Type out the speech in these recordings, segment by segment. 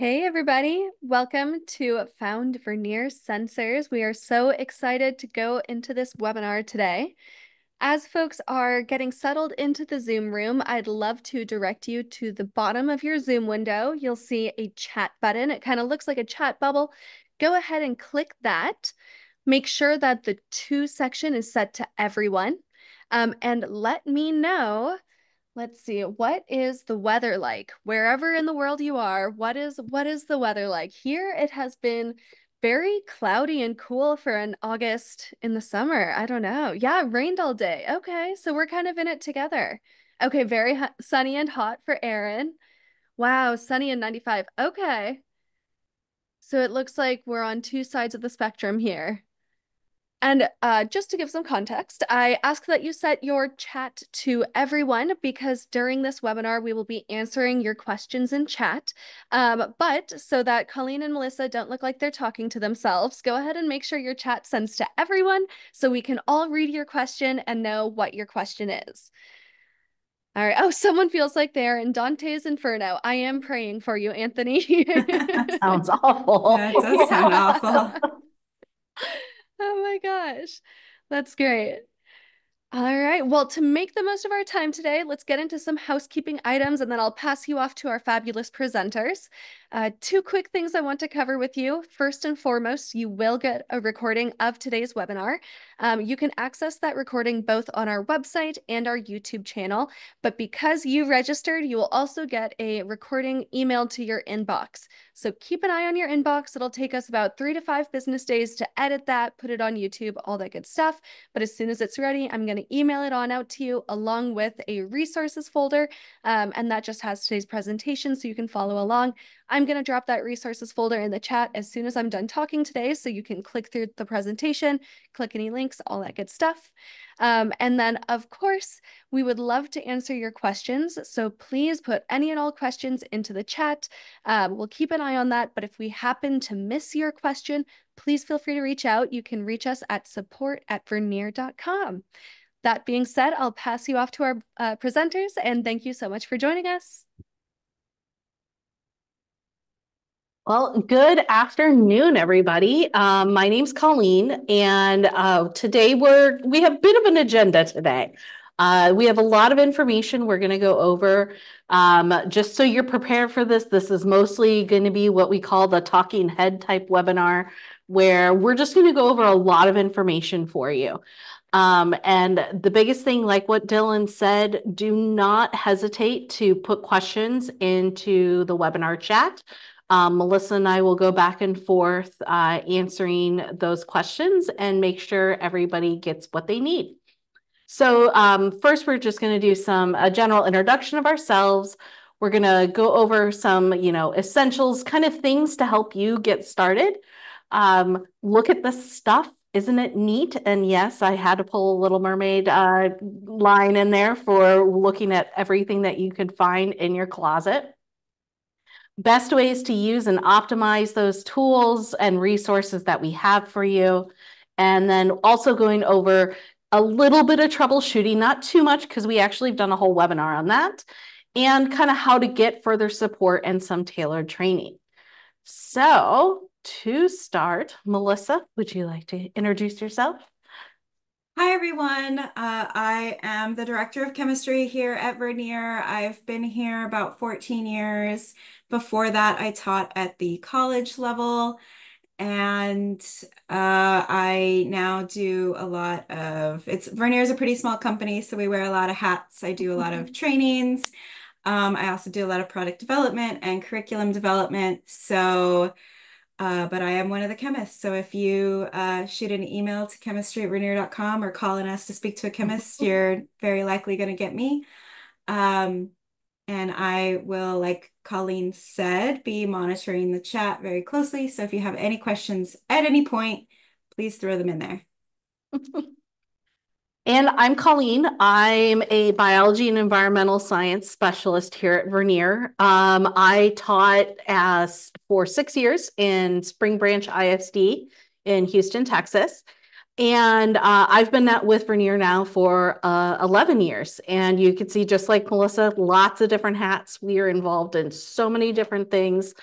Hey everybody, welcome to Found Vernier Sensors. We are so excited to go into this webinar today. As folks are getting settled into the Zoom room, I'd love to direct you to the bottom of your Zoom window. You'll see a chat button. It kind of looks like a chat bubble. Go ahead and click that. Make sure that the to section is set to everyone. And let me know. Let's see, what is the weather like? Wherever in the world you are, what is the weather like? Here it has been very cloudy and cool for an August in the summer. I don't know. Yeah, it rained all day. Okay, so we're kind of in it together. Okay, very sunny and hot for Aaron. Wow, sunny and 95. Okay. So it looks like we're on two sides of the spectrum here. And just to give some context, I ask that you set your chat to everyone because during this webinar, we will be answering your questions in chat. But so that Colleen and Melissa don't look like they're talking to themselves, go ahead and make sure your chat sends to everyone so we can all read your question and know what your question is. All right. Oh, someone feels like they're in Dante's Inferno. I am praying for you, Anthony. That sounds awful. That does sound awful. Oh my gosh, that's great. All right, well, to make the most of our time today, let's get into some housekeeping items and then I'll pass you off to our fabulous presenters. Two quick things I want to cover with you. First and foremost, you will get a recording of today's webinar. You can access that recording both on our website and our YouTube channel, but because you registered, you will also get a recording emailed to your inbox. So keep an eye on your inbox. It'll take us about 3 to 5 business days to edit that, put it on YouTube, all that good stuff. But as soon as it's ready, I'm going to email it on out to you along with a resources folder. And that just has today's presentation so you can follow along. I'm going to drop that resources folder in the chat as soon as I'm done talking today. So you can click through the presentation, click any links, all that good stuff. And then of course, we would love to answer your questions. So please put any and all questions into the chat. We'll keep an eye on that. But if we happen to miss your question, please feel free to reach out. You can reach us at support@vernier.com. That being said, I'll pass you off to our presenters and thank you so much for joining us. Well, good afternoon, everybody. My name's Colleen and today we have a bit of an agenda today. We have a lot of information we're going to go over. Just so you're prepared for this, this is mostly going to be what we call the talking head type webinar, where we're just going to go over a lot of information for you. And the biggest thing, like what Dylan said, do not hesitate to put questions into the webinar chat. Melissa and I will go back and forth answering those questions and make sure everybody gets what they need. So first, we're just going to do a general introduction of ourselves. We're going to go over some, essentials kind of things to help you get started. Look at this stuff. Isn't it neat? And yes, I had to pull a Little Mermaid line in there for looking at everything that you could find in your closet. Best ways to use and optimize those tools and resources that we have for you. And then also going over a little bit of troubleshooting, not too much, because we actually have done a whole webinar on that, and kind of how to get further support and some tailored training. So to start, Melissa, would you like to introduce yourself? Hi, everyone. I am the Director of Chemistry here at Vernier. I've been here about 14 years. Before that, I taught at the college level, and I now do a lot of, Vernier is a pretty small company, so we wear a lot of hats. I do a lot of trainings. I also do a lot of product development and curriculum development, so but I am one of the chemists. So if you shoot an email to chemistry@vernier.com or call and ask to speak to a chemist, you're very likely going to get me. And I will, like Colleen said, be monitoring the chat very closely. So if you have any questions at any point, please throw them in there. And I'm Colleen. I'm a biology and environmental science specialist here at Vernier. I taught for 6 years in Spring Branch ISD in Houston, Texas. And I've been with Vernier now for 11 years. And you can see, just like Melissa, lots of different hats. We are involved in so many different things.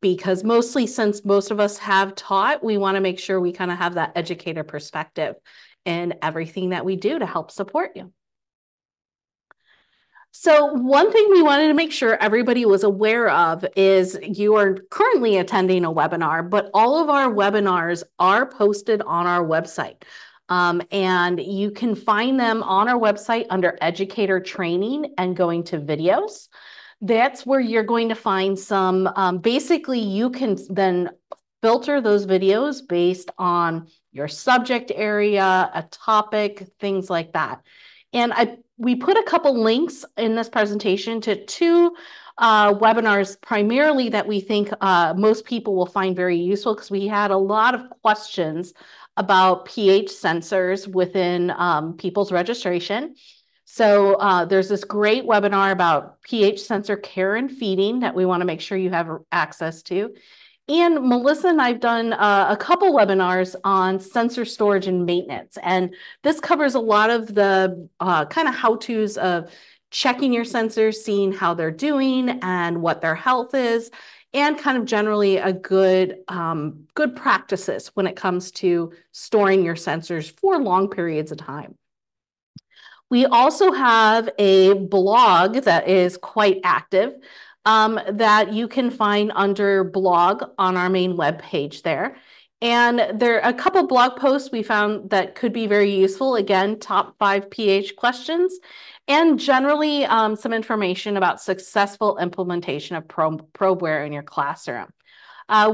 because mostly since most of us have taught, we want to make sure we kind of have that educator perspective in everything that we do to help support you. So one thing we wanted to make sure everybody was aware of is you are currently attending a webinar, but all of our webinars are posted on our website. And you can find them on our website under educator training and going to videos. That's where you're going to find some, basically you can then filter those videos based on your subject area, a topic, things like that. And we put a couple links in this presentation to two webinars primarily that we think most people will find very useful, because we had a lot of questions about pH sensors within people's registration. So there's this great webinar about pH sensor care and feeding that we want to make sure you have access to. And Melissa and I've done a couple webinars on sensor storage and maintenance. And this covers a lot of the kind of how-tos of checking your sensors, seeing how they're doing and what their health is, and kind of generally a good, good practices when it comes to storing your sensors for long periods of time. We also have a blog that is quite active. That you can find under blog on our main webpage there. And there are a couple blog posts we found that could be very useful. Again, top 5 pH questions, and generally some information about successful implementation of probeware in your classroom.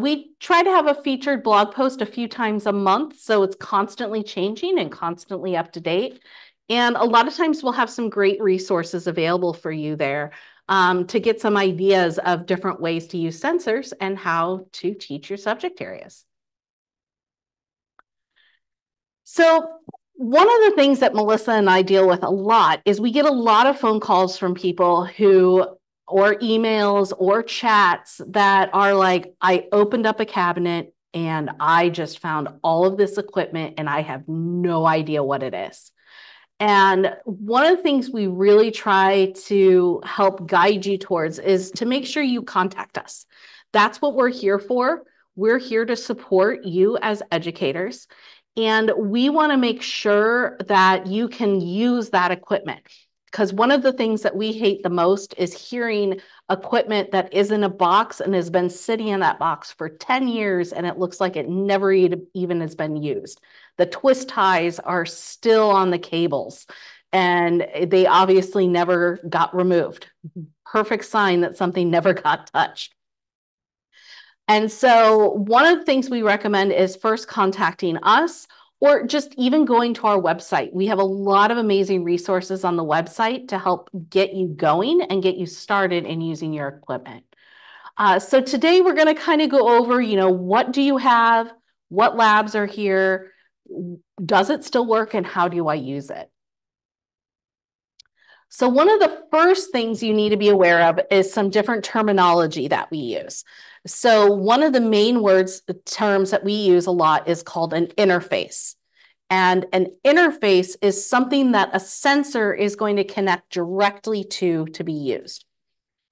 We try to have a featured blog post a few times a month, so it's constantly changing and constantly up to date. And a lot of times we'll have some great resources available for you there. To get some ideas of different ways to use sensors and how to teach your subject areas. So one of the things that Melissa and I deal with a lot is we get a lot of phone calls from people who, or emails or chats that are like, I opened up a cabinet and I just found all of this equipment and I have no idea what it is. And one of the things we really try to help guide you towards is to make sure you contact us. That's what we're here for. We're here to support you as educators. And we want to make sure that you can use that equipment, because one of the things that we hate the most is hearing equipment that is in a box and has been sitting in that box for 10 years and it looks like it never even has been used. The twist ties are still on the cables and they obviously never got removed. Perfect sign that something never got touched. And so one of the things we recommend is first contacting us, or just even going to our website. We have a lot of amazing resources on the website to help get you going and get you started in using your equipment. So today we're going to kind of go over, you know, what do you have? What labs are here? Does it still work? And how do I use it? So one of the first things you need to be aware of is some different terminology that we use. So one of the main words, the terms that we use a lot is called an interface. And an interface is something that a sensor is going to connect directly to be used.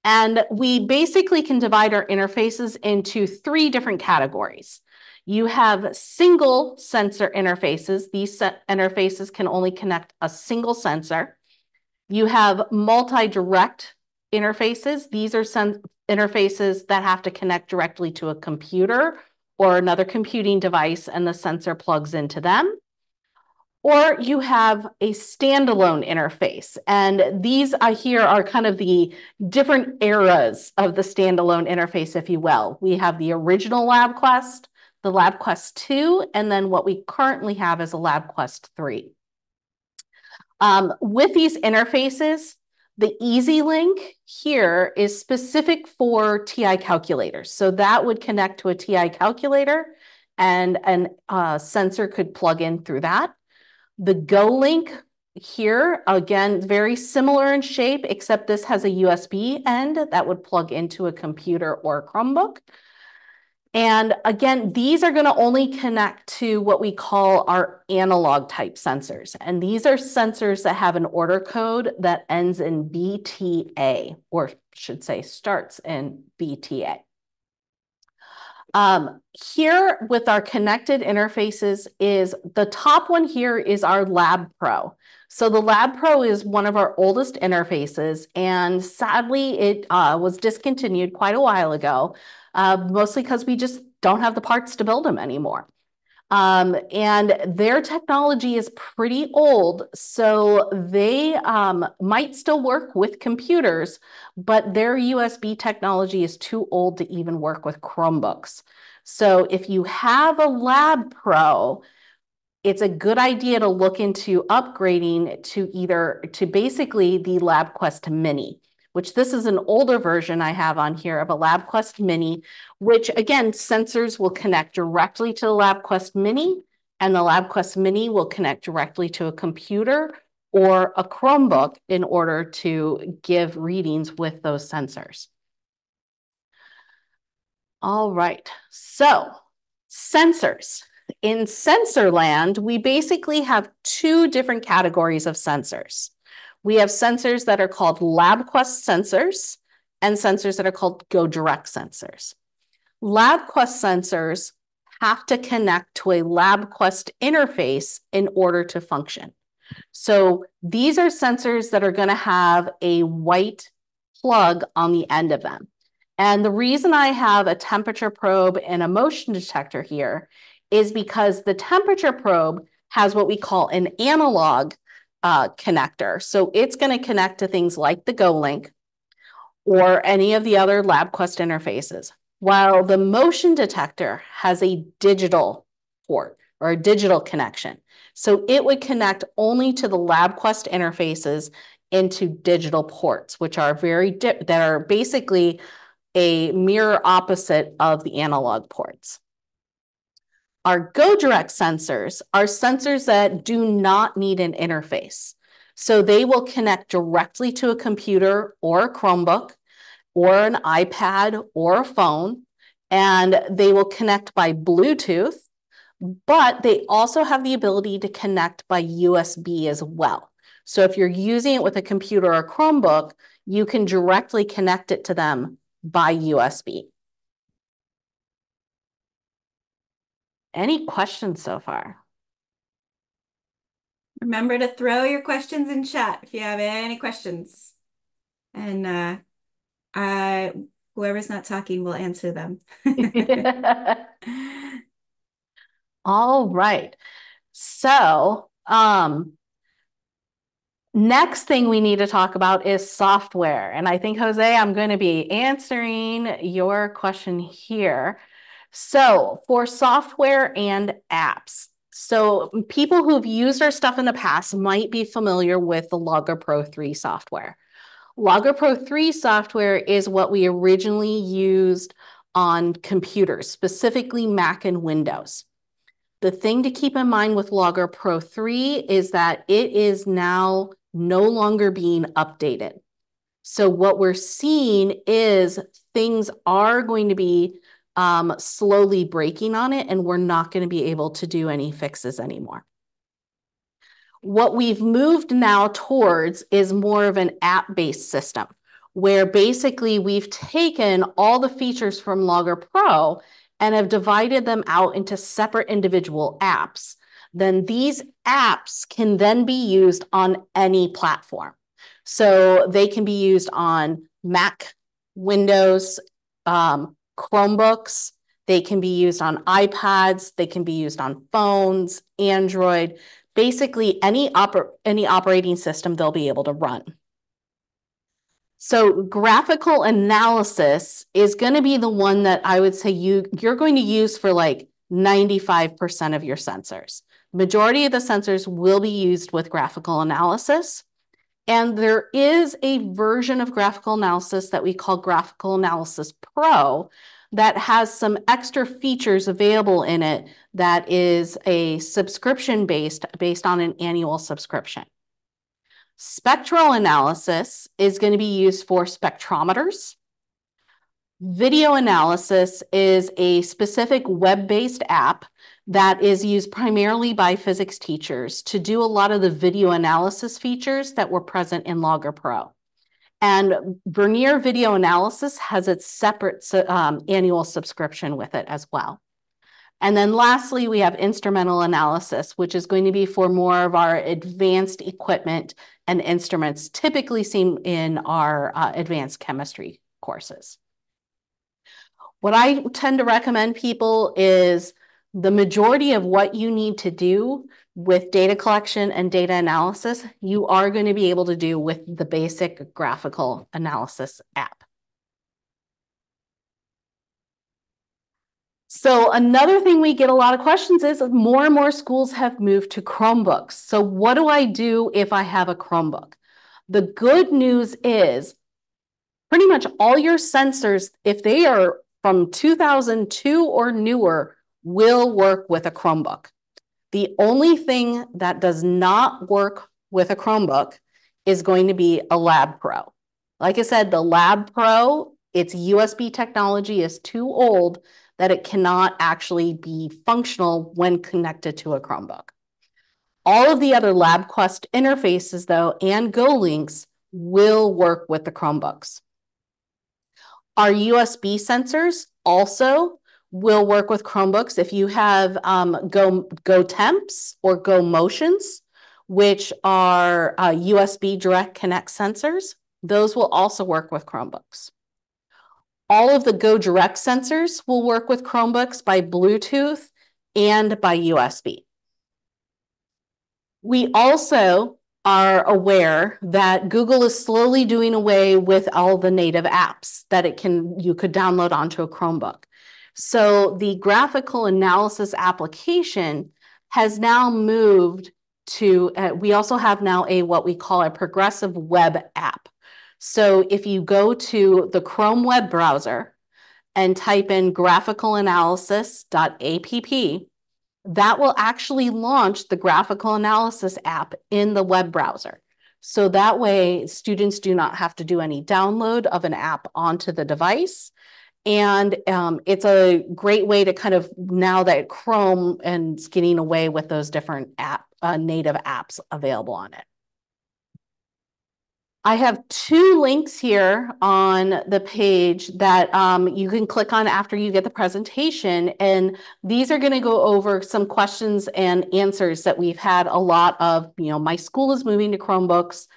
And we basically can divide our interfaces into 3 different categories. You have single sensor interfaces. These interfaces can only connect a single sensor. You have multi-direct interfaces. These are interfaces that have to connect directly to a computer or another computing device and the sensor plugs into them. Or you have a standalone interface. And these here are kind of the different eras of the standalone interface, if you will. We have the original LabQuest, the LabQuest 2, and then what we currently have is a LabQuest 3. With these interfaces, the EasyLink here is specific for TI calculators. So that would connect to a TI calculator and a sensor could plug in through that. The GoLink here, again, very similar in shape, except this has a USB end that would plug into a computer or a Chromebook. And again, these are going to only connect to what we call our analog type sensors. And these are sensors that have an order code that ends in BTA, or should say starts in BTA. Here with our connected interfaces is the top one here is our LabPro. So the LabPro is one of our oldest interfaces, and sadly it was discontinued quite a while ago, mostly because we just don't have the parts to build them anymore. And their technology is pretty old, so they might still work with computers, but their USB technology is too old to even work with Chromebooks. So if you have a LabPro, it's a good idea to look into upgrading to basically the LabQuest Mini, which this is an older version I have on here of a LabQuest Mini, which again, sensors will connect directly to the LabQuest Mini, and the LabQuest Mini will connect directly to a computer or a Chromebook in order to give readings with those sensors. All right, so sensors. In sensor land, we basically have two different categories of sensors. We have sensors that are called LabQuest sensors and sensors that are called GoDirect sensors. LabQuest sensors have to connect to a LabQuest interface in order to function. So these are sensors that are going to have a white plug on the end of them. And the reason I have a temperature probe and a motion detector here is because the temperature probe has what we call an analog connector. So it's going to connect to things like the GoLink or any of the other LabQuest interfaces, while the motion detector has a digital port or a digital connection. So it would connect only to the LabQuest interfaces into digital ports, which are basically a mirror opposite of the analog ports. Our GoDirect sensors are sensors that do not need an interface. So they will connect directly to a computer or a Chromebook or an iPad or a phone, and they will connect by Bluetooth, but they also have the ability to connect by USB as well. So if you're using it with a computer or a Chromebook, you can directly connect it to them by USB. Any questions so far? Remember to throw your questions in chat if you have any questions. And whoever's not talking will answer them. All right. So next thing we need to talk about is software. And I think, Jose, I'm going to be answering your question here. So for software and apps, so people who've used our stuff in the past might be familiar with the Logger Pro 3 software. Logger Pro 3 software is what we originally used on computers, specifically Mac and Windows. The thing to keep in mind with Logger Pro 3 is that it is now no longer being updated. So what we're seeing is things are going to be slowly breaking on it, and we're not going to be able to do any fixes anymore. What we've moved now towards is more of an app-based system, where basically we've taken all the features from Logger Pro and have divided them out into separate individual apps. Then these apps can then be used on any platform. So they can be used on Mac, Windows, Chromebooks, they can be used on iPads, they can be used on phones, Android, basically any operating system they'll be able to run. So graphical analysis is going to be the one that I would say you're going to use for like 95% of your sensors. Majority of the sensors will be used with graphical analysis. And there is a version of graphical analysis that we call Graphical Analysis Pro that has some extra features available in it that is a subscription based on an annual subscription. Spectral analysis is going to be used for spectrometers. Video analysis is a specific web-based app that is used primarily by physics teachers to do a lot of the video analysis features that were present in Logger Pro. And Vernier Video Analysis has its separate annual subscription with it as well. And then lastly, we have instrumental analysis, which is going to be for more of our advanced equipment and instruments typically seen in our advanced chemistry courses. What I tend to recommend people is the majority of what you need to do with data collection and data analysis, you are going to be able to do with the basic graphical analysis app. So another thing we get a lot of questions is more and more schools have moved to Chromebooks. So what do I do if I have a Chromebook? The good news is pretty much all your sensors, if they are from 2002 or newer, will work with a Chromebook. The only thing that does not work with a Chromebook is going to be a LabPro. Like I said, the LabPro, its USB technology is too old that it cannot actually be functional when connected to a Chromebook. All of the other LabQuest interfaces, though, and GoLinks will work with the Chromebooks. Our USB sensors also will work with Chromebooks. If you have Go Temps or Go Motions, which are USB Direct Connect sensors, those will also work with Chromebooks. All of the GoDirect sensors will work with Chromebooks by Bluetooth and by USB. We also are aware that Google is slowly doing away with all the native apps that you could download onto a Chromebook. So the graphical analysis application has now moved to, we also have now what we call a progressive web app. So if you go to the Chrome web browser and type in graphicalanalysis.app, that will actually launch the graphical analysis app in the web browser. So that way, students do not have to do any download of an app onto the device. And it's a great way to kind of, now that Chrome is getting away with those different native apps available on it. I have two links here on the page that you can click on after you get the presentation. And these are going to go over some questions and answers that we've had a lot of, you know, my school is moving to Chromebooks.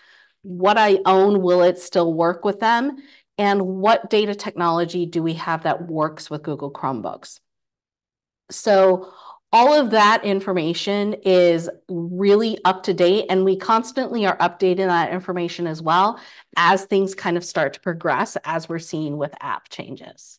What I own, will it still work with them? And what data technology do we have that works with Google Chromebooks? So all of that information is really up to date, and we constantly are updating that information as well as things kind of start to progress, as we're seeing with app changes.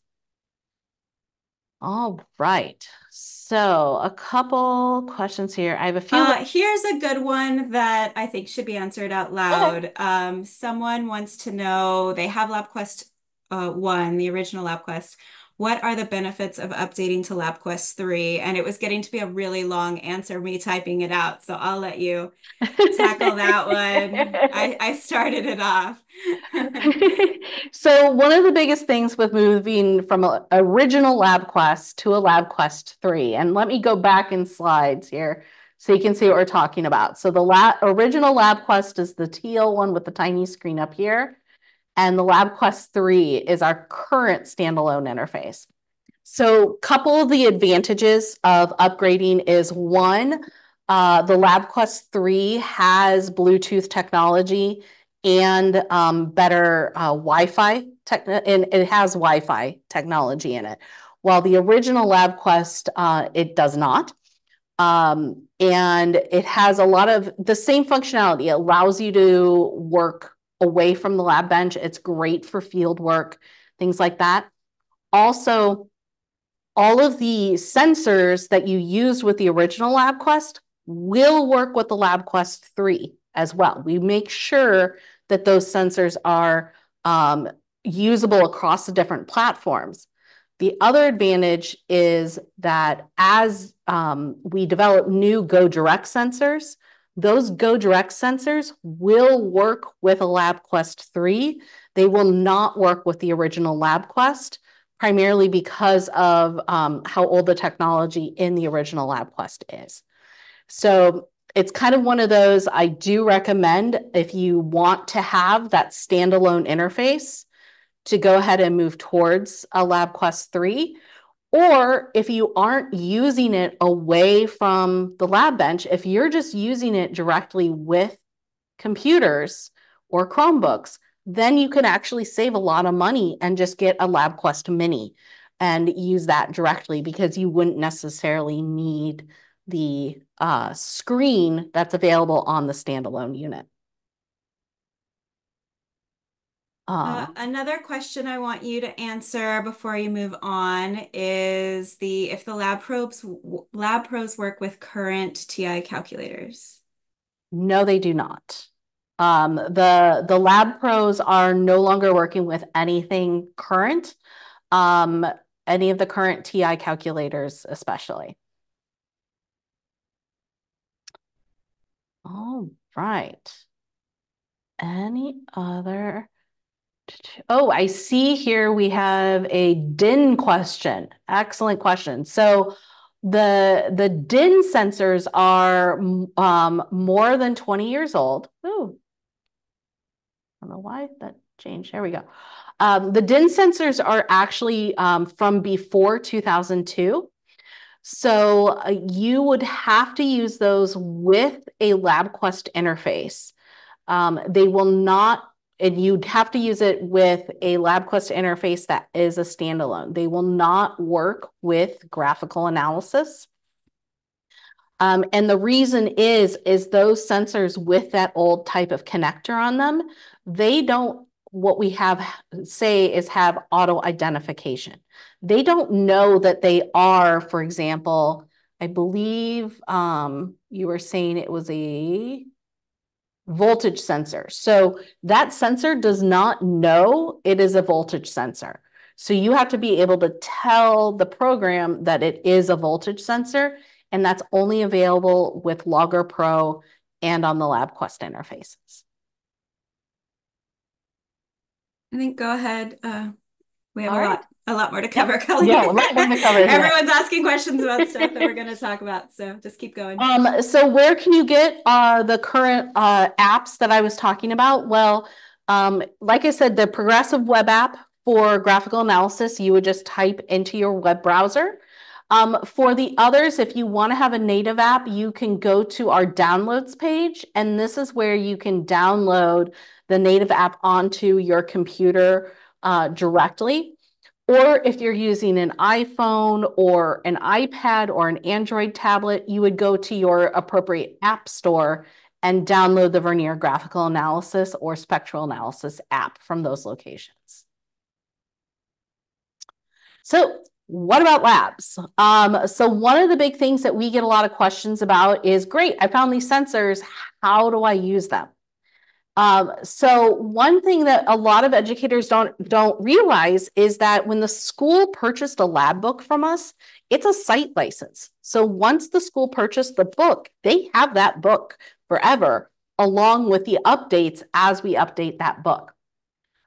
All right, so a couple questions here. I have a few. Here's a good one that I think should be answered out loud. Okay. Someone wants to know, they have LabQuest 1, the original LabQuest. What are the benefits of updating to LabQuest 3? And it was getting to be a really long answer, me typing it out. So I'll let you tackle that one. I started it off. So one of the biggest things with moving from an original LabQuest to a LabQuest 3, and let me go back in slides here so you can see what we're talking about. So the original LabQuest is the teal one with the tiny screen up here. And the LabQuest 3 is our current standalone interface. So a couple of the advantages of upgrading is, one, the LabQuest 3 has Bluetooth technology and better Wi-Fi, and it has Wi-Fi technology in it, while the original LabQuest, it does not. And it has a lot of the same functionality. It allows you to work away from the lab bench. It's great for field work, things like that. Also, all of the sensors that you used with the original LabQuest will work with the LabQuest 3 as well. We make sure that those sensors are usable across the different platforms. The other advantage is that as we develop new GoDirect sensors, those GoDirect sensors will work with a LabQuest 3. They will not work with the original LabQuest, primarily because of how old the technology in the original LabQuest is. So It's kind of one of those I do recommend if you want to have that standalone interface to go ahead and move towards a LabQuest 3. Or if you aren't using it away from the lab bench, if you're just using it directly with computers or Chromebooks, then you can actually save a lot of money and just get a LabQuest Mini and use that directly, because you wouldn't necessarily need the screen that's available on the standalone unit. Another question I want you to answer before you move on is if the lab probes work with current TI calculators. No, they do not. The lab pros are no longer working with anything current, any of the current TI calculators especially. All right. Any other? Oh, I see here we have a DIN question. Excellent question. So the DIN sensors are more than 20 years old. Ooh, I don't know why that changed. There we go. The DIN sensors are actually from before 2002. So you would have to use those with a LabQuest interface. They will not. And you'd have to use it with a LabQuest interface that is a standalone. They will not work with graphical analysis. And the reason is those sensors with that old type of connector on them, they don't, what we have say is have auto identification. They don't know that they are, for example, I believe you were saying it was a voltage sensor. So that sensor does not know it is a voltage sensor. So you have to be able to tell the program that it is a voltage sensor, and that's only available with Logger Pro and on the LabQuest interfaces. I think go ahead. We have a lot more to cover, Kelly. Yeah, we're not going to cover it. Everyone's asking questions about stuff that we're going to talk about, so just keep going. So where can you get the current apps that I was talking about? Well, like I said, the progressive web app for graphical analysis, you would just type into your web browser. For the others, if you want to have a native app, you can go to our downloads page, and this is where you can download the native app onto your computer directly. Or if you're using an iPhone or an iPad or an Android tablet, you would go to your appropriate app store and download the Vernier Graphical Analysis or Spectral Analysis app from those locations. So what about labs? So one of the big things that we get a lot of questions about is, great, I found these sensors, how do I use them? So one thing that a lot of educators don't realize is that when the school purchased a lab book from us, it's a site license. So once the school purchased the book, they have that book forever, along with the updates as we update that book.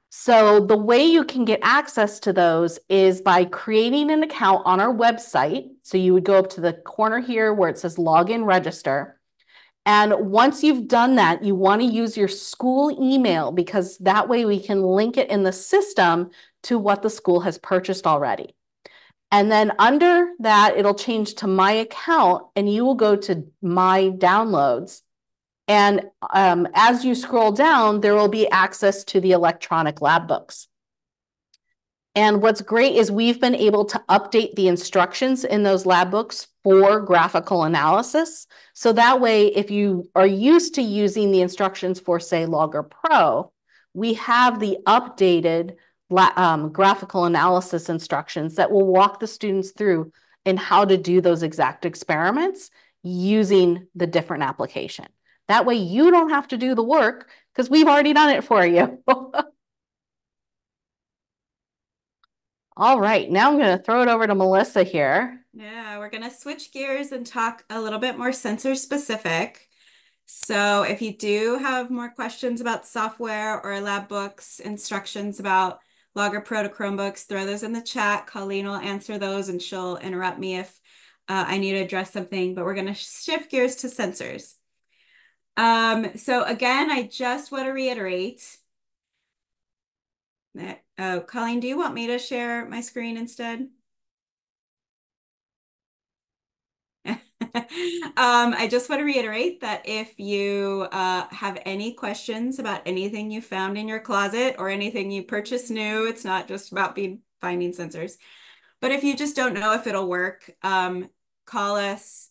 So the way you can get access to those is by creating an account on our website. So you would go up to the corner here where it says Login Register. And once you've done that, you want to use your school email, because that way we can link it in the system to what the school has purchased already. And then under that, it'll change to My Account, and you will go to My Downloads. And as you scroll down, there will be access to the electronic lab books. And what's great is we've been able to update the instructions in those lab books for graphical analysis. So that way, if you are used to using the instructions for, say, Logger Pro, we have the updated graphical analysis instructions that will walk the students through in how to do those exact experiments using the different application. That way, you don't have to do the work because we've already done it for you. All right, now I'm going to throw it over to Melissa here. Yeah, we're going to switch gears and talk a little bit more sensor specific. So if you do have more questions about software or lab books, instructions about Logger Pro to Chromebooks, throw those in the chat. Colleen will answer those, and she'll interrupt me if I need to address something. But we're going to shift gears to sensors. So again, I just want to reiterate that, oh, Colleen, do you want me to share my screen instead? I just want to reiterate that if you have any questions about anything you found in your closet or anything you purchased new, it's not just about finding sensors. But if you just don't know if it'll work, call us,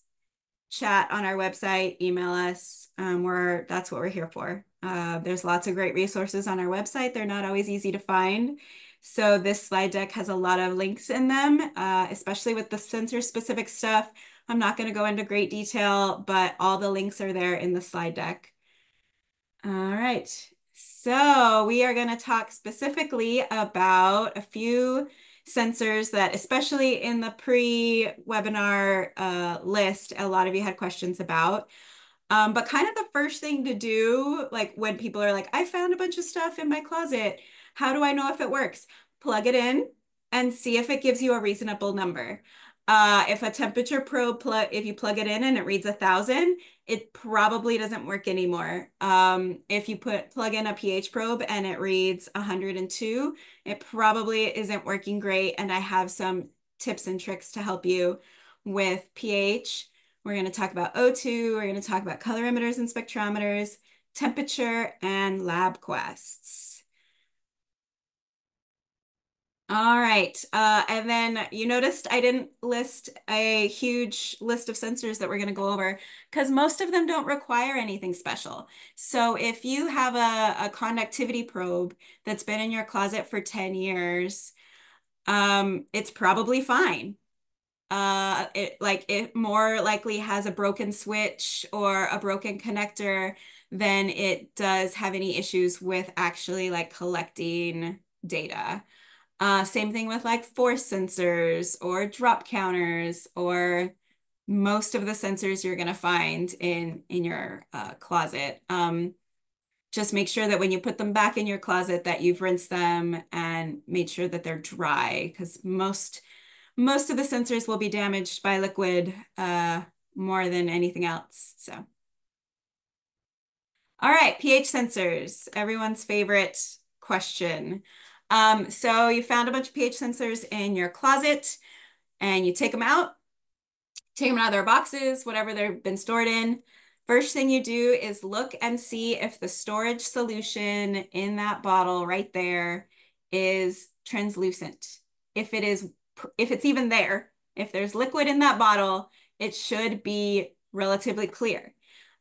chat on our website, email us. That's what we're here for. There's lots of great resources on our website. They're not always easy to find. So this slide deck has a lot of links in them, especially with the sensor-specific stuff. I'm not going to go into great detail, but all the links are there in the slide deck. All right, so we are going to talk specifically about a few sensors that, especially in the pre-webinar list, a lot of you had questions about. But kind of the first thing to do, like when people are like, I found a bunch of stuff in my closet, how do I know if it works? Plug it in and see if it gives you a reasonable number. If a temperature probe, if you plug it in and it reads 1,000, it probably doesn't work anymore. If you plug in a pH probe and it reads 102, it probably isn't working great. And I have some tips and tricks to help you with pH. We're going to talk about O2, we're going to talk about colorimeters and spectrometers, temperature, and LabQuests. All right, and then you noticed I didn't list a huge list of sensors that we're going to go over because most of them don't require anything special. So if you have a conductivity probe that's been in your closet for 10 years, it's probably fine. It more likely has a broken switch or a broken connector than it does have any issues with actually like collecting data. Same thing with like force sensors or drop counters or most of the sensors you're going to find in your closet. Just make sure that when you put them back in your closet that you've rinsed them and made sure that they're dry, because most of the sensors will be damaged by liquid more than anything else. So, all right, pH sensors, everyone's favorite question. So you found a bunch of pH sensors in your closet and you take them out of their boxes, whatever they've been stored in. First thing you do is look and see if the storage solution in that bottle right there is translucent. If it's even there, if there's liquid in that bottle, it should be relatively clear.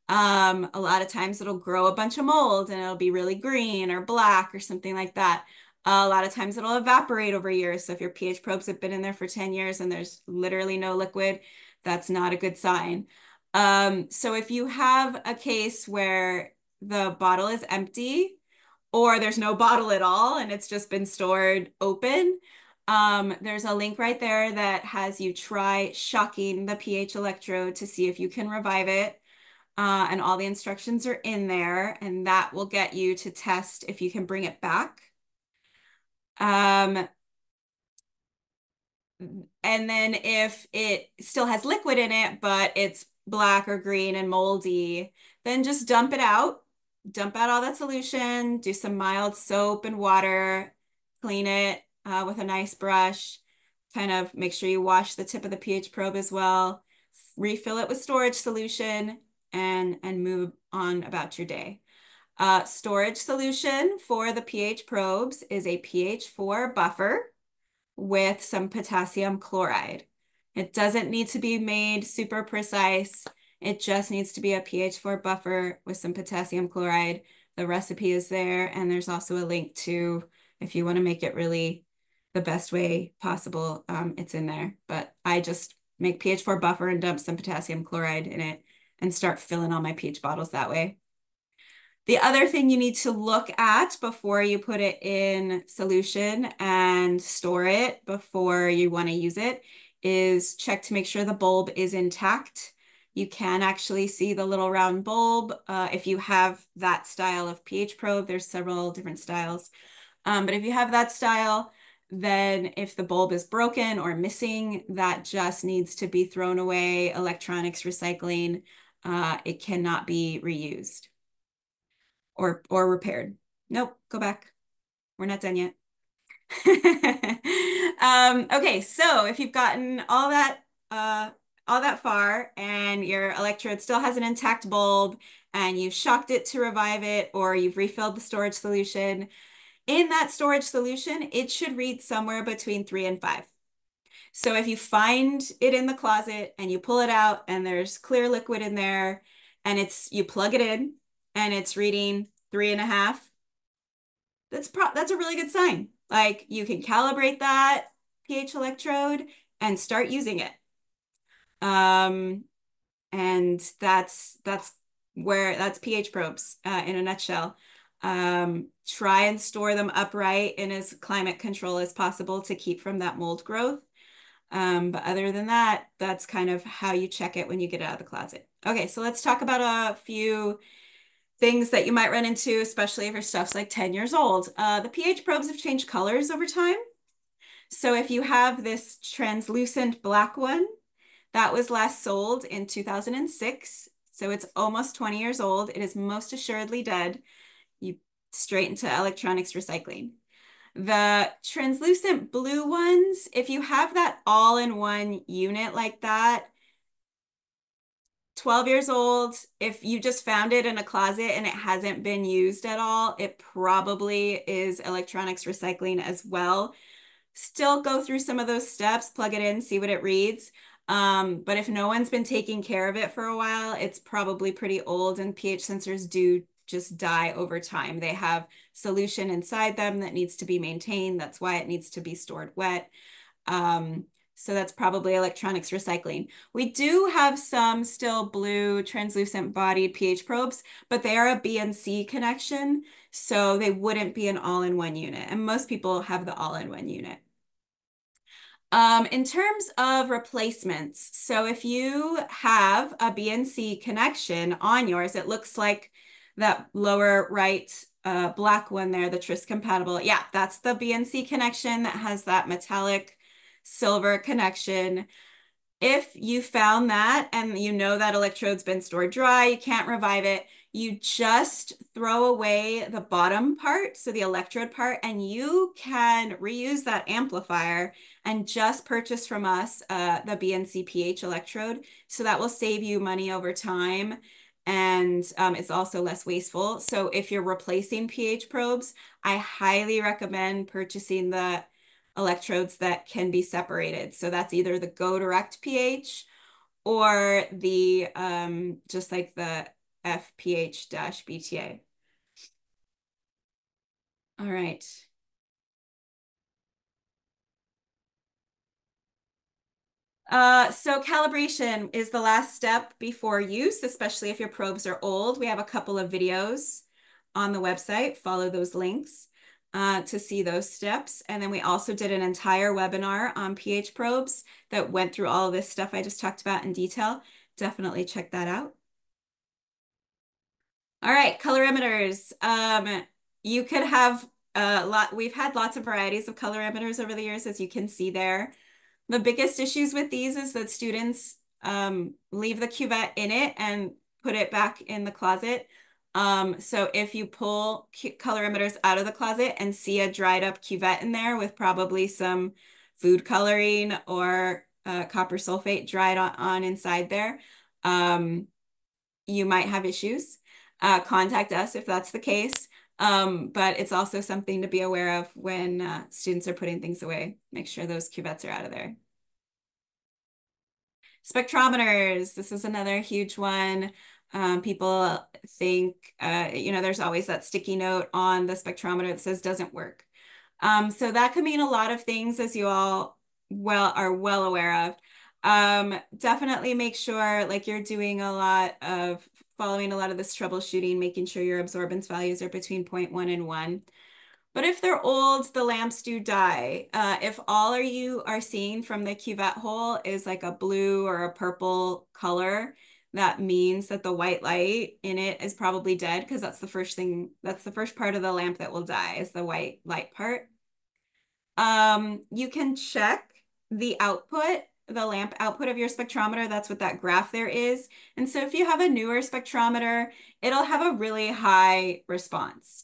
A lot of times it'll grow a bunch of mold and it'll be really green or black or something like that. A lot of times it'll evaporate over years. So if your pH probes have been in there for 10 years and there's literally no liquid, that's not a good sign. So if you have a case where the bottle is empty or there's no bottle at all and it's just been stored open, there's a link right there that has you try shocking the pH electrode to see if you can revive it. And all the instructions are in there, and that will get you to test if you can bring it back. And then if it still has liquid in it, but it's black or green and moldy, then just dump it out. Dump out all that solution, do some mild soap and water, clean it with a nice brush, kind of make sure you wash the tip of the pH probe as well, refill it with storage solution, and move on about your day. Storage solution for the pH probes is a pH 4 buffer with some potassium chloride. It doesn't need to be made super precise. It just needs to be a pH 4 buffer with some potassium chloride. The recipe is there, and there's also a link to, if you want to make it really the best way possible, it's in there. But I just make pH 4 buffer and dump some potassium chloride in it and start filling all my pH bottles that way. The other thing you need to look at before you put it in solution and store it before you want to use it is check to make sure the bulb is intact. You can actually see the little round bulb if you have that style of pH probe. There's several different styles. But if you have that style, then if the bulb is broken or missing, that just needs to be thrown away, electronics recycling. it cannot be reused or repaired. Nope, go back. We're not done yet. Okay, so if you've gotten all that far and your electrode still has an intact bulb and you've shocked it to revive it, or you've refilled the storage solution, in that storage solution, it should read somewhere between 3 and 5. So if you find it in the closet and you pull it out and there's clear liquid in there and you plug it in and it's reading 3.5, that's a really good sign. Like, you can calibrate that pH electrode and start using it. And that's pH probes in a nutshell. Try and store them upright in as climate control as possible to keep from that mold growth. But other than that, that's kind of how you check it when you get it out of the closet. Okay, so let's talk about a few things that you might run into, especially if your stuff's like 10 years old. The pH probes have changed colors over time. So if you have this translucent black one, that was last sold in 2006. So it's almost 20 years old. It is most assuredly dead. You straight into electronics recycling. The translucent blue ones, if you have that all in one unit like that, 12 years old, if you just found it in a closet and it hasn't been used at all, it probably is electronics recycling as well. Still go through some of those steps, plug it in, see what it reads. But if no one's been taking care of it for a while, it's probably pretty old, and pH sensors do just die over time. They have solution inside them that needs to be maintained. That's why it needs to be stored wet. So that's probably electronics recycling. We do have some still blue translucent bodied pH probes, but they are a B and C connection, so they wouldn't be an all-in-one unit. And most people have the all-in-one unit. In terms of replacements, so if you have a B and C connection on yours, it looks like that lower right black one there, the TRIS compatible. Yeah, that's the BNC connection that has that metallic silver connection. If you found that and you know that electrode's been stored dry, you can't revive it, you just throw away the bottom part, so the electrode part, and you can reuse that amplifier and just purchase from us the BNC pH electrode. So that will save you money over time. And it's also less wasteful. So if you're replacing pH probes, I highly recommend purchasing the electrodes that can be separated. So that's either the GoDirect pH or the just like the FPH-BTA. All right. So calibration is the last step before use, especially if your probes are old. We have a couple of videos on the website. Follow those links to see those steps. And then we also did an entire webinar on pH probes that went through all of this stuff I just talked about in detail. Definitely check that out. All right, colorimeters. You could have a lot. We've had lots of varieties of colorimeters over the years, as you can see there. The biggest issues with these is that students leave the cuvette in it and put it back in the closet. So if you pull colorimeters out of the closet and see a dried up cuvette in there with probably some food coloring or copper sulfate dried on inside there, you might have issues. Contact us if that's the case. But it's also something to be aware of when students are putting things away. Make sure those cuvettes are out of there. Spectrometers, this is another huge one. People think, you know, there's always that sticky note on the spectrometer that says doesn't work. So that could mean a lot of things, as you all are well aware of. Definitely make sure, like, you're doing a lot of following a lot of this troubleshooting, making sure your absorbance values are between 0.1 and 1. But if they're old, the lamps do die. If all you are seeing from the cuvette hole is like a blue or a purple color, that means that the white light in it is probably dead, because that's the first thing, that's the first part of the lamp that will die, is the white light part. You can check the output the lamp output of your spectrometer. That's what that graph there is. And so if you have a newer spectrometer, it'll have a really high response.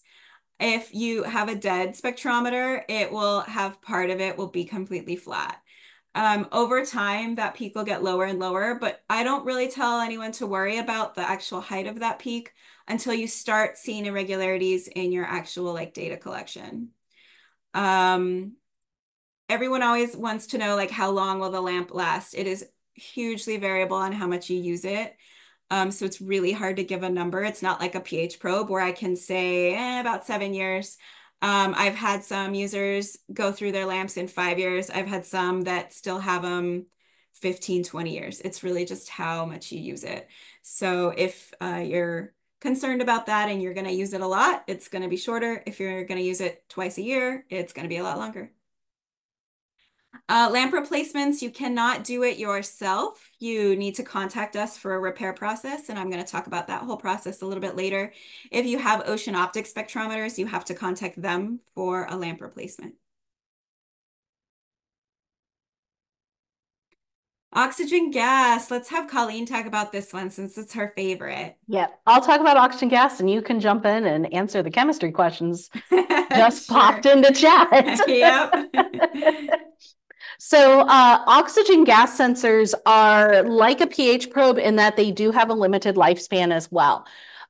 If you have a dead spectrometer, it will have part of it will be completely flat. Over time, that peak will get lower and lower, but I don't really tell anyone to worry about the actual height of that peak until you start seeing irregularities in your actual like data collection. Everyone always wants to know like how long will the lamp last? It is hugely variable on how much you use it. So it's really hard to give a number. It's not like a pH probe where I can say about 7 years. I've had some users go through their lamps in 5 years. I've had some that still have them 15, 20 years. It's really just how much you use it. So if you're concerned about that and you're going to use it a lot, it's going to be shorter. If you're going to use it twice a year, it's going to be a lot longer. Lamp replacements, you cannot do it yourself. You need to contact us for a repair process, and I'm going to talk about that whole process a little bit later. If you have Ocean Optics spectrometers, you have to contact them for a lamp replacement. Oxygen gas. Let's have Colleen talk about this one since it's her favorite. Yeah, I'll talk about oxygen gas and you can jump in and answer the chemistry questions just popped into chat. Yep. So oxygen gas sensors are like a pH probe in that they do have a limited lifespan as well.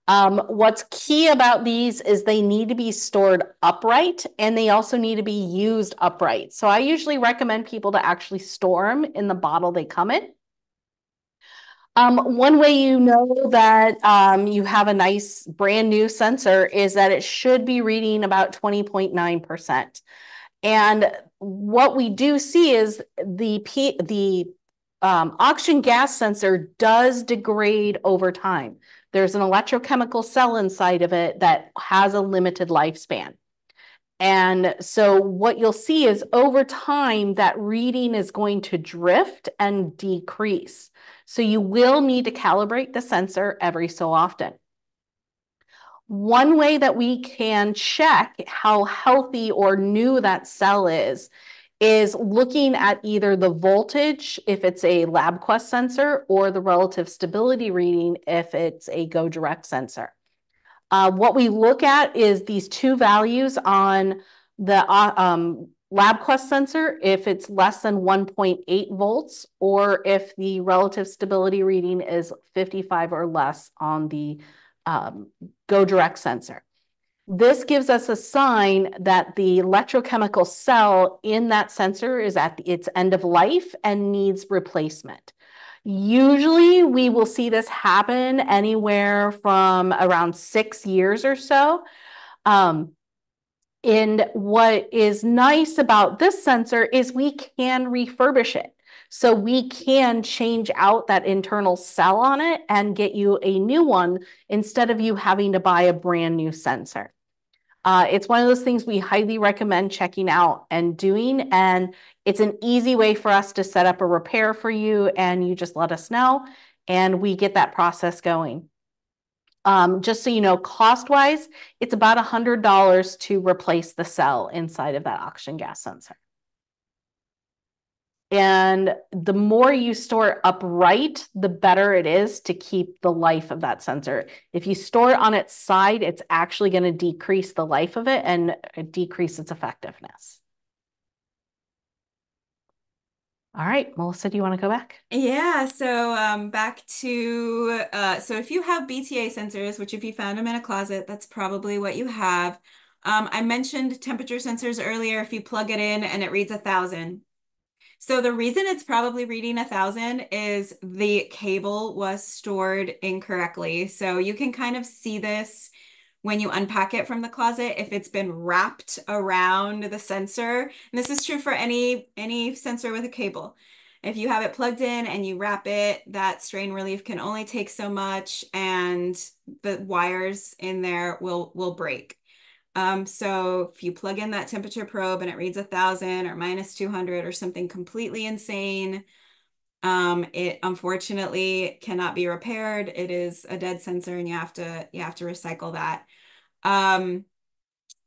What's key about these is they need to be stored upright and they also need to be used upright. So I usually recommend people to actually store them in the bottle they come in. One way you know that you have a nice brand new sensor is that it should be reading about 20.9%. And what we do see is the oxygen gas sensor does degrade over time. There's an electrochemical cell inside of it that has a limited lifespan. And so what you'll see is over time, that reading is going to drift and decrease. So you will need to calibrate the sensor every so often. One way that we can check how healthy or new that cell is looking at either the voltage, if it's a LabQuest sensor, or the relative stability reading, if it's a GoDirect sensor. What we look at is these two values on the LabQuest sensor, if it's less than 1.8 volts, or if the relative stability reading is 55 or less on the GoDirect sensor. This gives us a sign that the electrochemical cell in that sensor is at its end of life and needs replacement. Usually we will see this happen anywhere from around 6 years or so. And what is nice about this sensor is we can refurbish it. So we can change out that internal cell on it and get you a new one instead of you having to buy a brand new sensor. It's one of those things we highly recommend checking out and doing, and it's an easy way for us to set up a repair for you, and you just let us know, and we get that process going. Just so you know, cost-wise, it's about $100 to replace the cell inside of that oxygen gas sensor. And the more you store upright, the better it is to keep the life of that sensor. If you store it on its side, it's actually going to decrease the life of it and decrease its effectiveness. All right, Melissa, do you want to go back? Yeah, so back to, so if you have BTA sensors, which if you found them in a closet, that's probably what you have. I mentioned temperature sensors earlier. If you plug it in and it reads 1,000. So the reason it's probably reading 1,000 is the cable was stored incorrectly. So you can kind of see this when you unpack it from the closet, if it's been wrapped around the sensor. And this is true for any sensor with a cable. If you have it plugged in and you wrap it, that strain relief can only take so much and the wires in there will break. So if you plug in that temperature probe and it reads 1,000 or minus 200 or something completely insane, it unfortunately cannot be repaired. It is a dead sensor and you have to recycle that.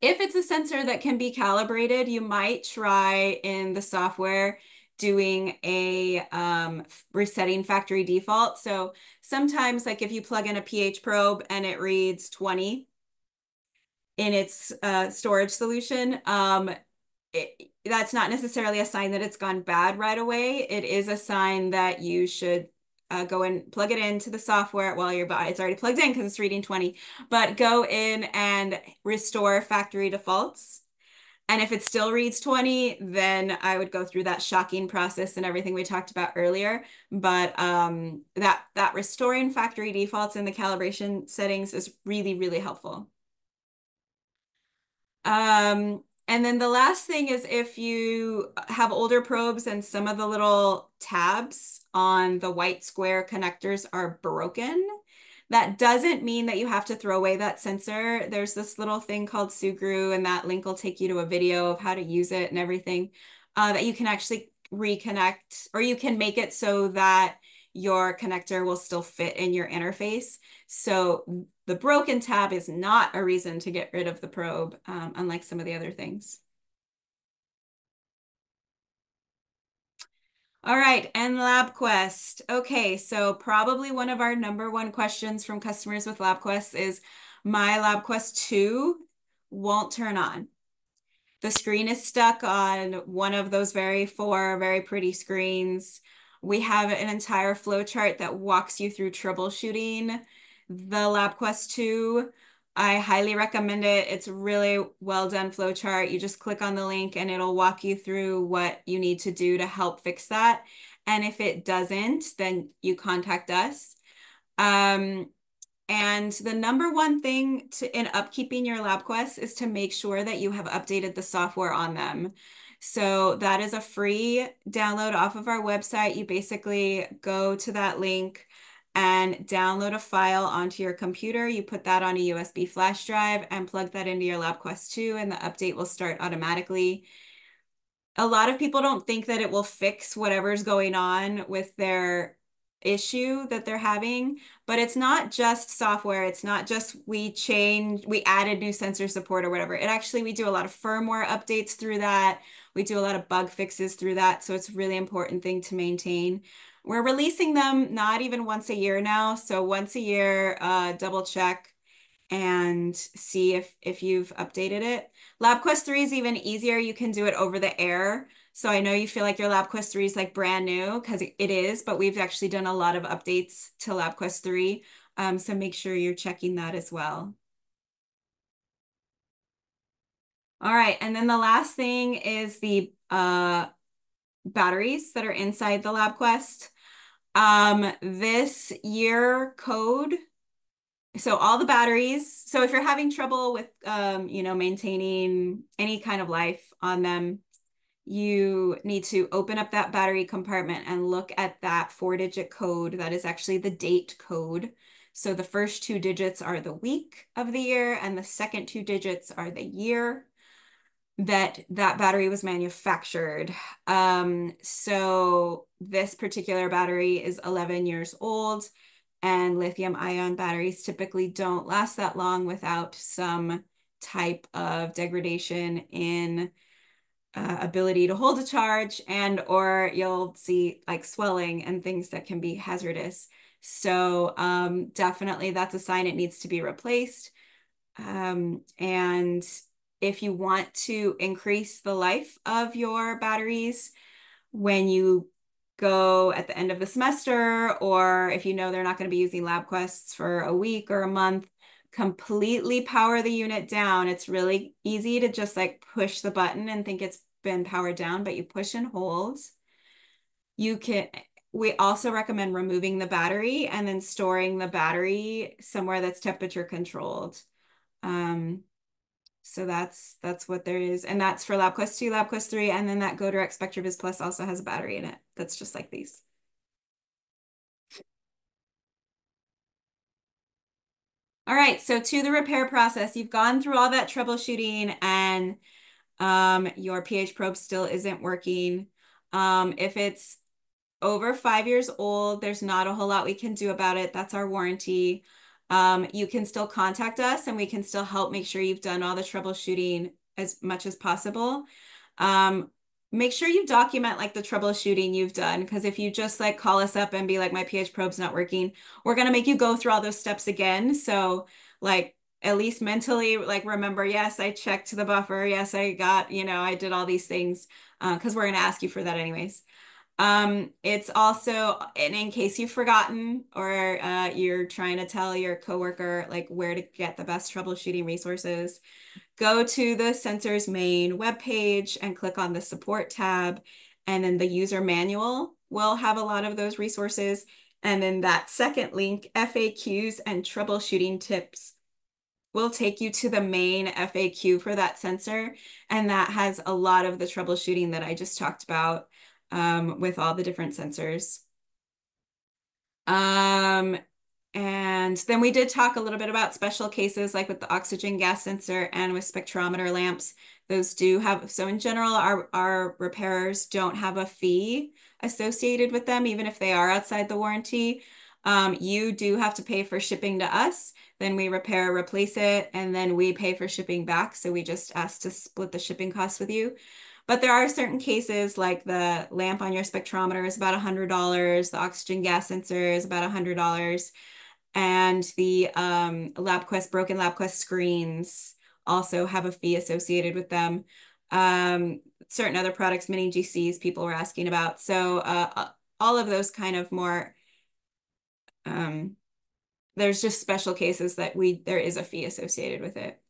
If it's a sensor that can be calibrated, you might try in the software doing a resetting factory default. So sometimes, like if you plug in a pH probe and it reads 20 in its storage solution, that's not necessarily a sign that it's gone bad right away. It is a sign that you should go and plug it into the software. Well, it's already plugged in because it's reading 20, but go in and restore factory defaults. And if it still reads 20, then I would go through that shocking process and everything we talked about earlier. But that restoring factory defaults in the calibration settings is really, really helpful. And then the last thing is if you have older probes and some of the little tabs on the white square connectors are broken, that doesn't mean that you have to throw away that sensor. There's this little thing called Sugru, and that link will take you to a video of how to use it and everything, that you can actually reconnect, or you can make it so that your connector will still fit in your interface. So the broken tab is not a reason to get rid of the probe, unlike some of the other things. All right, and LabQuest. Okay, so probably one of our #1 questions from customers with LabQuest is, my LabQuest 2 won't turn on. The screen is stuck on one of those four very pretty screens. We have an entire flowchart that walks you through troubleshooting the LabQuest 2. I highly recommend it. It's a really well done flowchart. You just click on the link and it'll walk you through what you need to do to help fix that. And if it doesn't, then you contact us. And the #1 thing in upkeeping your LabQuest is to make sure that you have updated the software on them. So that is a free download off of our website. You basically go to that link and download a file onto your computer. You put that on a USB flash drive and plug that into your LabQuest 2, and the update will start automatically. A lot of people don't think that it will fix whatever's going on with their issue that they're having, but it's not just software. It's not just we added new sensor support or whatever. It actually, we do a lot of firmware updates through that. We do a lot of bug fixes through that. So it's a really important thing to maintain. We're releasing them not even once a year now. So once a year, double check and see if you've updated it. LabQuest 3 is even easier. You can do it over the air. So I know you feel like your LabQuest 3 is like brand new, because it is, but we've actually done a lot of updates to LabQuest 3. So make sure you're checking that as well. All right, and then the last thing is the batteries that are inside the LabQuest. This year code, so all the batteries, so if you're having trouble with, you know, maintaining any kind of life on them, you need to open up that battery compartment and look at that 4-digit code. That is actually the date code. So the first 2 digits are the week of the year, and the second 2 digits are the year that battery was manufactured. So this particular battery is 11 years old, and lithium ion batteries typically don't last that long without some type of degradation in ability to hold a charge, and or you'll see like swelling and things that can be hazardous. So definitely that's a sign it needs to be replaced. And if you want to increase the life of your batteries, when you go at the end of the semester, or if you know they're not going to be using LabQuests for a week or a month, completely power the unit down. It's really easy to just like push the button and think it's been powered down, but you push and hold. We also recommend removing the battery and then storing the battery somewhere that's temperature controlled. So that's what there is. And that's for LabQuest 2, LabQuest 3, and then that GoDirect SpectroVis Plus also has a battery in it that's just like these. All right, so to the repair process, you've gone through all that troubleshooting and your pH probe still isn't working. If it's over 5 years old, there's not a whole lot we can do about it. That's our warranty. You can still contact us and we can still help make sure you've done all the troubleshooting as much as possible. Make sure you document like the troubleshooting you've done, because if you just like call us up and be like, my pH probe's not working, we're going to make you go through all those steps again. So like at least mentally, like remember, yes, I checked the buffer. Yes, I got, you know, I did all these things because we're going to ask you for that anyways. It's also, and in case you've forgotten or you're trying to tell your coworker like where to get the best troubleshooting resources, go to the sensor's main webpage and click on the support tab. And then the user manual will have a lot of those resources. And then that second link, FAQs and troubleshooting tips, will take you to the main FAQ for that sensor. And that has a lot of the troubleshooting that I just talked about. With all the different sensors. And then we did talk a little bit about special cases like with the oxygen gas sensor and with spectrometer lamps. Those do have, so in general, our repairers don't have a fee associated with them, even if they are outside the warranty. You do have to pay for shipping to us, then we repair, replace it, and then we pay for shipping back. So we just ask to split the shipping costs with you. But there are certain cases like the lamp on your spectrometer is about $100, the oxygen gas sensor is about $100, and the LabQuest, broken LabQuest screens also have a fee associated with them. Certain other products, mini GCs, people were asking about. So all of those kind of more, there's just special cases that there is a fee associated with it.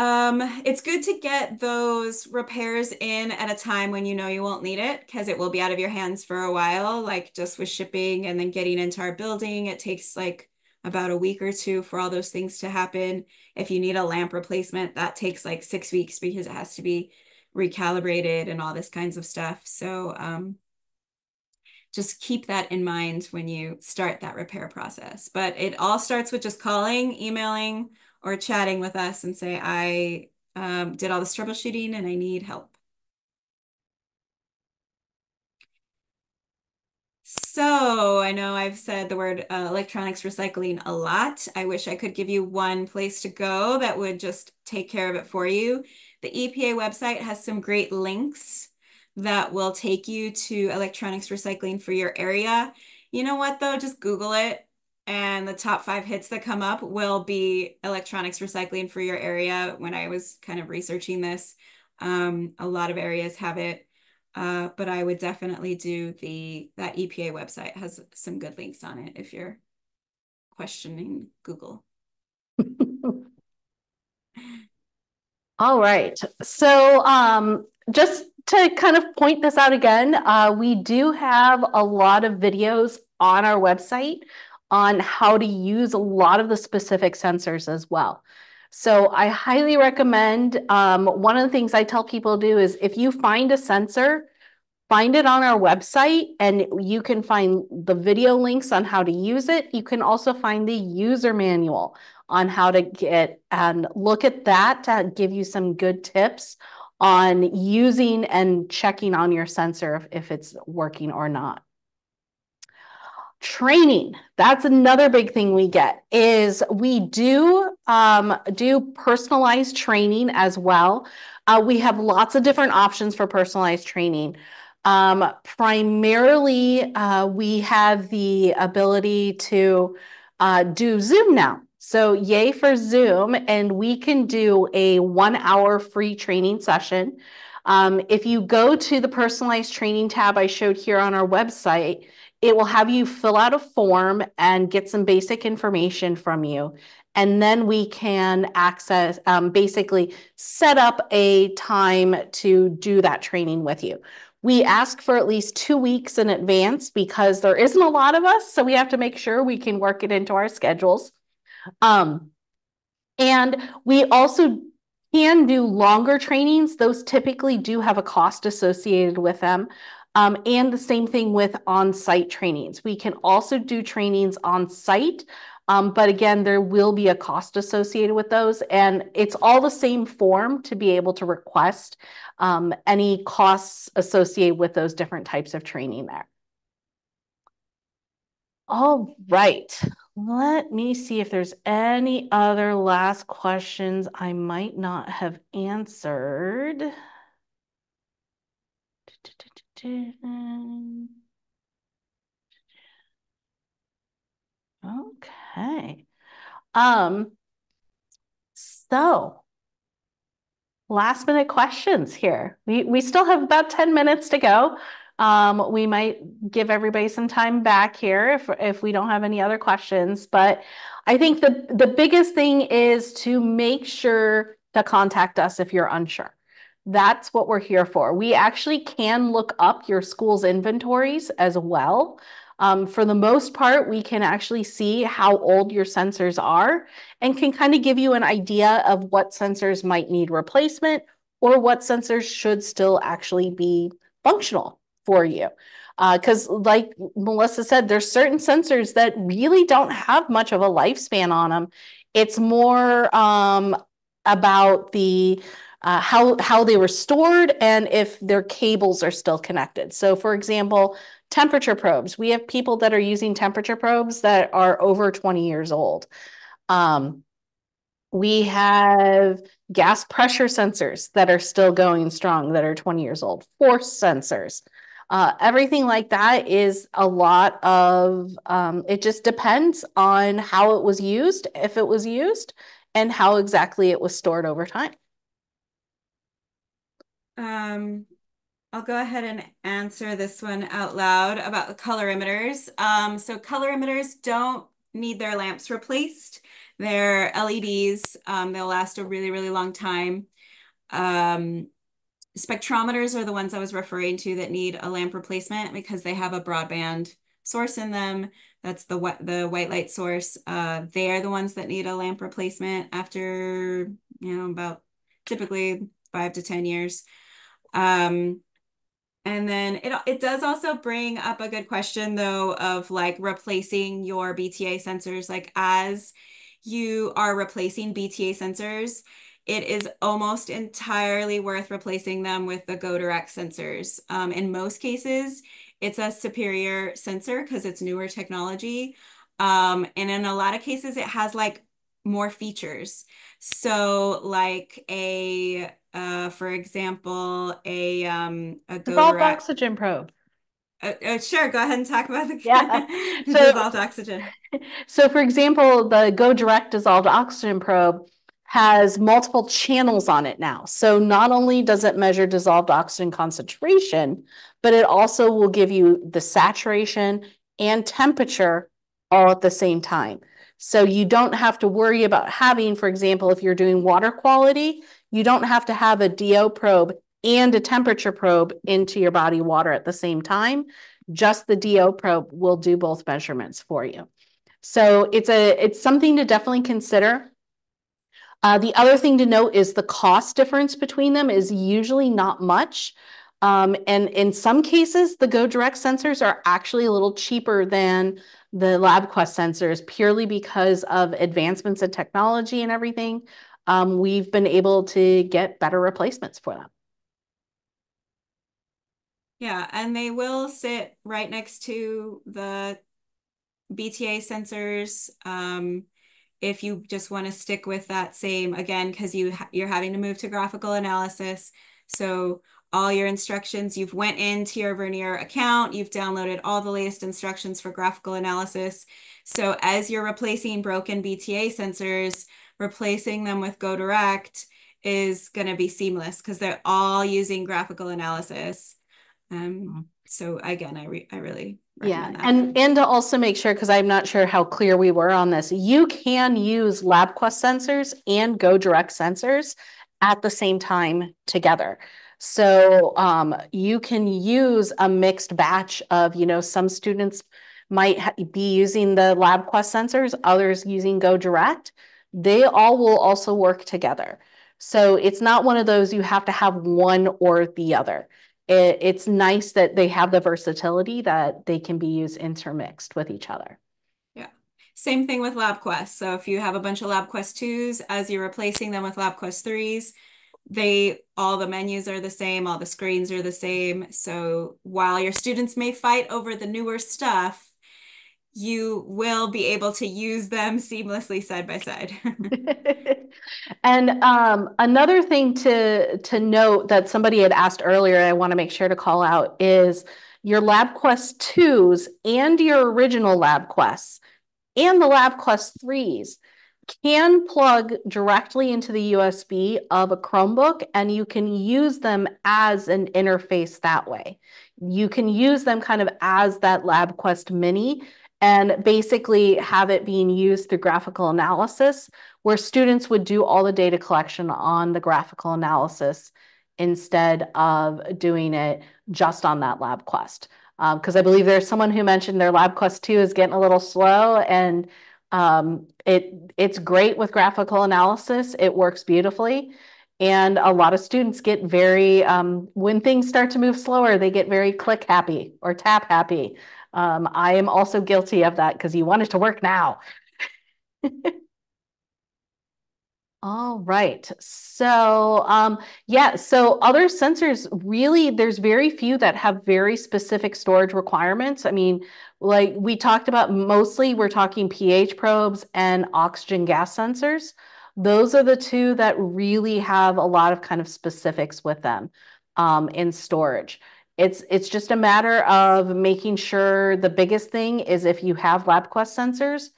It's good to get those repairs in at a time when you know you won't need it, because it will be out of your hands for a while, like just with shipping and then getting into our building. It takes like about a week or two for all those things to happen. If you need a lamp replacement, that takes like 6 weeks because it has to be recalibrated and all this kinds of stuff. So just keep that in mind when you start that repair process. But it all starts with just calling, emailing, or chatting with us and say, I did all this troubleshooting and I need help. So I know I've said the word electronics recycling a lot. I wish I could give you one place to go that would just take care of it for you. The EPA website has some great links that will take you to electronics recycling for your area. You know what though, just Google it. And the top 5 hits that come up will be electronics recycling for your area. When I was kind of researching this, a lot of areas have it, but I would definitely do that EPA website has some good links on it if you're questioning Google. All right, so just to kind of point this out again, we do have a lot of videos on our website on how to use a lot of the specific sensors as well. So I highly recommend, one of the things I tell people to do is if you find a sensor, find it on our website and you can find the video links on how to use it. You can also find the user manual on how to get and look at that to give you some good tips on using and checking on your sensor if it's working or not. Training, that's another big thing we get, is we do do personalized training as well. We have lots of different options for personalized training. Primarily, we have the ability to do Zoom now. So yay for Zoom, and we can do a 1-hour free training session. If you go to the personalized training tab I showed here on our website, it will have you fill out a form and get some basic information from you. And then we can access, basically set up a time to do that training with you. We ask for at least 2 weeks in advance because there isn't a lot of us, so we have to make sure we can work it into our schedules. And we also can do longer trainings. Those typically do have a cost associated with them. And the same thing with on-site trainings. We can also do trainings on-site, but again, there will be a cost associated with those. And it's all the same form to be able to request any costs associated with those different types of training there. All right, let me see if there's any other last questions I might not have answered. Okay. So last minute questions here. We still have about 10 minutes to go. We might give everybody some time back here if we don't have any other questions, but I think the biggest thing is to make sure to contact us if you're unsure. That's what we're here for. We actually can look up your school's inventories as well. For the most part, we can actually see how old your sensors are and can kind of give you an idea of what sensors might need replacement or what sensors should still actually be functional for you. Because like Melissa said, there's certain sensors that really don't have much of a lifespan on them. It's more about the how they were stored and if their cables are still connected. So for example, temperature probes. We have people that are using temperature probes that are over 20 years old. We have gas pressure sensors that are still going strong that are 20 years old, force sensors. Everything like that is a lot of, it just depends on how it was used, if it was used, and how exactly it was stored over time. I'll go ahead and answer this one out loud about the colorimeters. So colorimeters don't need their lamps replaced. They're LEDs. They'll last a really, really long time. Spectrometers are the ones I was referring to that need a lamp replacement because they have a broadband source in them. That's the white light source. They are the ones that need a lamp replacement after, you know, about typically 5 to 10 years. And then it does also bring up a good question though of like replacing your BTA sensors. Like as you are replacing BTA sensors, it is almost entirely worth replacing them with the GoDirect sensors. In most cases, it's a superior sensor because it's newer technology. And in a lot of cases, it has like more features. So like for example, a dissolved oxygen probe. Sure, go ahead and talk about the dissolved oxygen. So for example, the GoDirect Dissolved Oxygen Probe has multiple channels on it now. So not only does it measure dissolved oxygen concentration, but it also will give you the saturation and temperature all at the same time. So you don't have to worry about having, for example, if you're doing water quality, you don't have to have a DO probe and a temperature probe into your body water at the same time. Just the DO probe will do both measurements for you. So it's something to definitely consider. The other thing to note is the cost difference between them is usually not much. And in some cases, the GoDirect sensors are actually a little cheaper than the LabQuest sensors purely because of advancements in technology and everything. We've been able to get better replacements for them. Yeah, and they will sit right next to the BTA sensors if you just want to stick with that same, again, because you're having to move to graphical analysis. So all your instructions, you've went into your Vernier account, you've downloaded all the latest instructions for graphical analysis. So as you're replacing broken BTA sensors, replacing them with GoDirect is going to be seamless because they're all using graphical analysis. So again, I really recommend that. And to also make sure, because I'm not sure how clear we were on this, you can use LabQuest sensors and GoDirect sensors at the same time together. So you can use a mixed batch of, you know, some students might be using the LabQuest sensors, others using GoDirect. They all will also work together. So it's not one of those you have to have one or the other. It's nice that they have the versatility that they can be used intermixed with each other. Yeah. Same thing with LabQuest. So if you have a bunch of LabQuest 2s, as you're replacing them with LabQuest 3s, all the menus are the same, all the screens are the same. So while your students may fight over the newer stuff, you will be able to use them seamlessly side by side. And another thing to note that somebody had asked earlier, I want to make sure to call out, is your LabQuest 2s and your original LabQuests and the LabQuest 3s can plug directly into the USB of a Chromebook, and you can use them as an interface that way. You can use them kind of as that LabQuest Mini and basically have it being used through graphical analysis, where students would do all the data collection on the graphical analysis instead of doing it just on that LabQuest. Because I believe there's someone who mentioned their LabQuest 2 is getting a little slow, and it's great with graphical analysis. It works beautifully. And a lot of students get very, when things start to move slower, they get very click happy or tap happy. I am also guilty of that because you want it to work now. All right. So, yeah, so other sensors, really, there's very few that have very specific storage requirements. I mean, like we talked about, mostly we're talking pH probes and oxygen gas sensors. Those are the two that really have a lot of kind of specifics with them in storage. It's just a matter of making sure the biggest thing is if you have LabQuest sensors,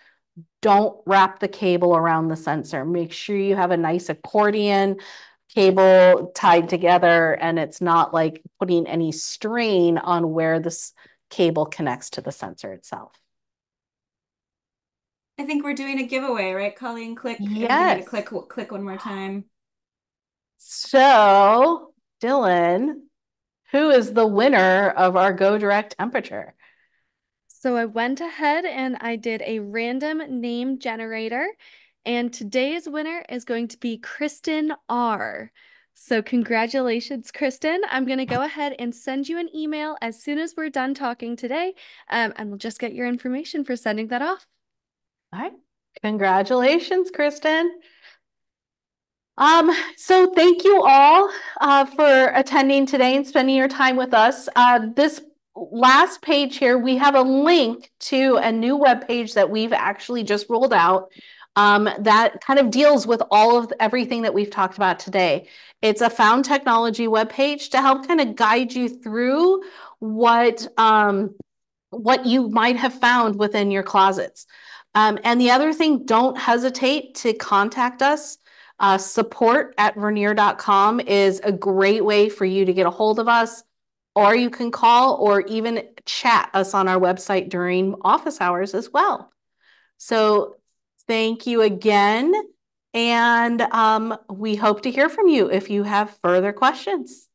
don't wrap the cable around the sensor. Make sure you have a nice accordion cable tied together, and it's not like putting any strain on where this cable connects to the sensor itself. I think we're doing a giveaway, right, Colleen? Click, yes. Click one more time. So, Dylan, who is the winner of our GoDirect temperature? So I went ahead and I did a random name generator, and today's winner is going to be Kristen R. So congratulations, Kristen. I'm going to go ahead and send you an email as soon as we're done talking today, and we'll just get your information for sending that off. All right. Congratulations, Kristen. So thank you all for attending today and spending your time with us. This last page here, we have a link to a new web page that we've actually just rolled out that kind of deals with all of everything that we've talked about today. It's a Found Technology web page to help kind of guide you through what you might have found within your closets. And the other thing, don't hesitate to contact us. Support@vernier.com is a great way for you to get a hold of us, or you can call or even chat us on our website during office hours as well. So thank you again, and we hope to hear from you if you have further questions.